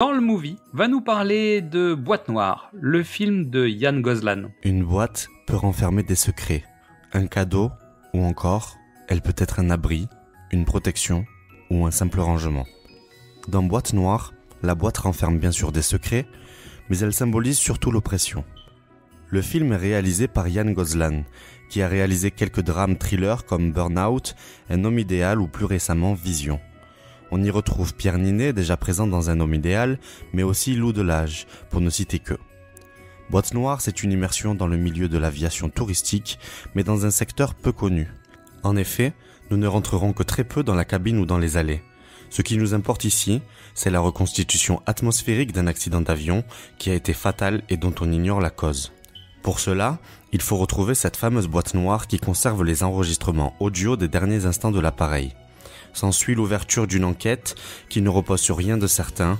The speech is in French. Dans le movie, va nous parler de Boîte Noire, le film de Yann Gozlan. Une boîte peut renfermer des secrets, un cadeau ou encore, elle peut être un abri, une protection ou un simple rangement. Dans Boîte Noire, la boîte renferme bien sûr des secrets, mais elle symbolise surtout l'oppression. Le film est réalisé par Yann Gozlan, qui a réalisé quelques drames thrillers comme Burnout, Un Homme Idéal ou plus récemment Vision. On y retrouve Pierre Niney, déjà présent dans Un Homme Idéal, mais aussi Lou de Laâge, pour ne citer que. Boîte Noire, c'est une immersion dans le milieu de l'aviation touristique, mais dans un secteur peu connu. En effet, nous ne rentrerons que très peu dans la cabine ou dans les allées. Ce qui nous importe ici, c'est la reconstitution atmosphérique d'un accident d'avion qui a été fatal et dont on ignore la cause. Pour cela, il faut retrouver cette fameuse boîte noire qui conserve les enregistrements audio des derniers instants de l'appareil. S'ensuit l'ouverture d'une enquête qui ne repose sur rien de certain,